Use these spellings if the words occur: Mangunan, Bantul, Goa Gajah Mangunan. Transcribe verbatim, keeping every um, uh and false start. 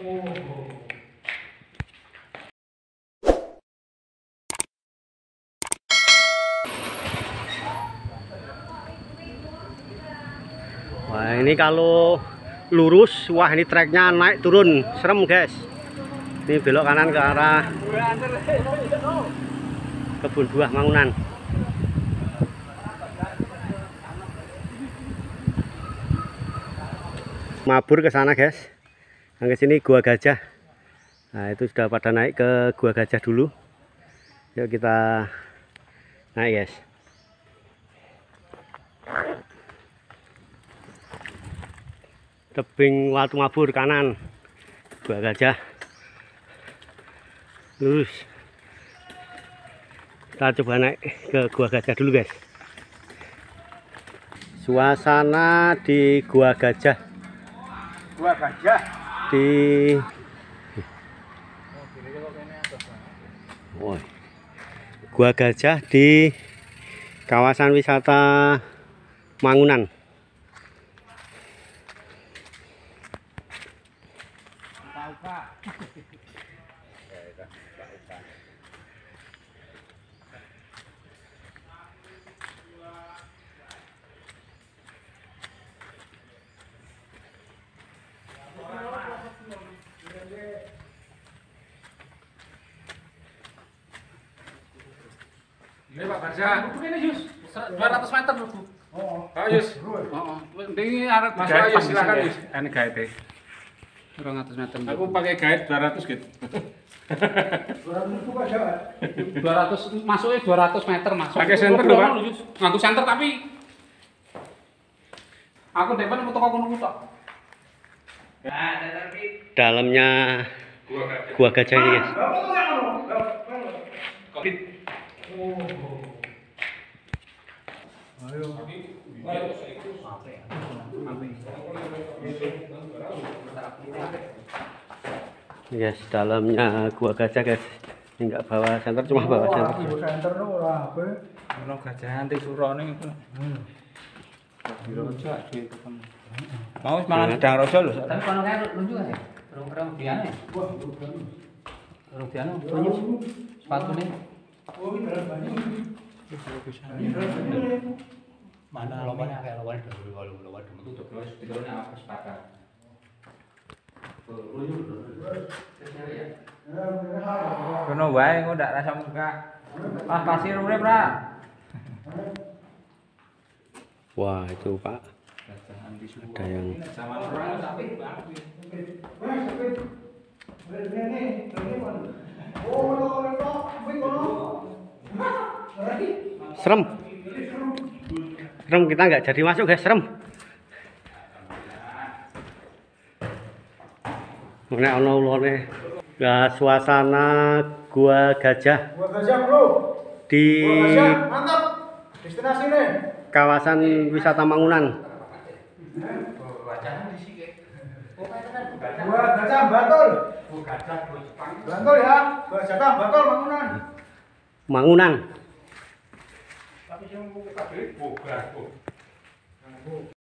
Wah, ini kalau lurus, wah ini treknya naik turun, serem guys. Ini belok kanan ke arah kebun buah Mangunan. Mabur ke sana guys. Nah, ke sini Goa Gajah. Nah, itu sudah pada naik ke Goa Gajah dulu. Yuk kita naik guys. Tebing Watu Mabur kanan Goa Gajah lurus. Kita coba naik ke Goa Gajah dulu guys. Suasana di Goa Gajah Goa Gajah di oh, Goa Gajah di kawasan wisata Mangunan. Ini Pak Garja, dua ratus meter Bu. Oh, Yus. Heeh. Ini arah Mas Ayu silakan Yus. Ini guide-e. dua ratus meter. Aku pakai guide dua ratus gitu. dua ratus masuknya dua ratus meter masuk. Pakai senter lho, Pak. Nganggo senter tapi aku depan foto kok ngono tok. Dalamnya Goa Gajah ini, guys. Yes, dalamnya Goa Gajah guys. Ini enggak bawa senter, cuma bawa senter. Senter ora apa? Ono gajahan di surone iku. Hmm. Dirojo di temen. Mau malah sedang rojo lho. Tapi kono kae lunju kan ya. Rong-rong biane. Wah, rong biane. Sepatune. Oh, ini dalam banyu. Mana lompatnya kayak lawan dulu kalau lawan dulu tuh terus tidurnya apa sepakat. Kena wae kok ndak rasa muka. Pas pasir urip ra. Wah, itu Pak. Ada yang zaman orang tapi baru. Serem, serem kita nggak jadi masuk guys, serem. Mana ono lone, ya suasana Goa Gajah. Goa Gajah bro. Di kawasan wisata Mangunan. Goa Gajah Bantul. Bantul ya, Goa Gajah Bantul Mangunan. Mangunan. Tapi yang buka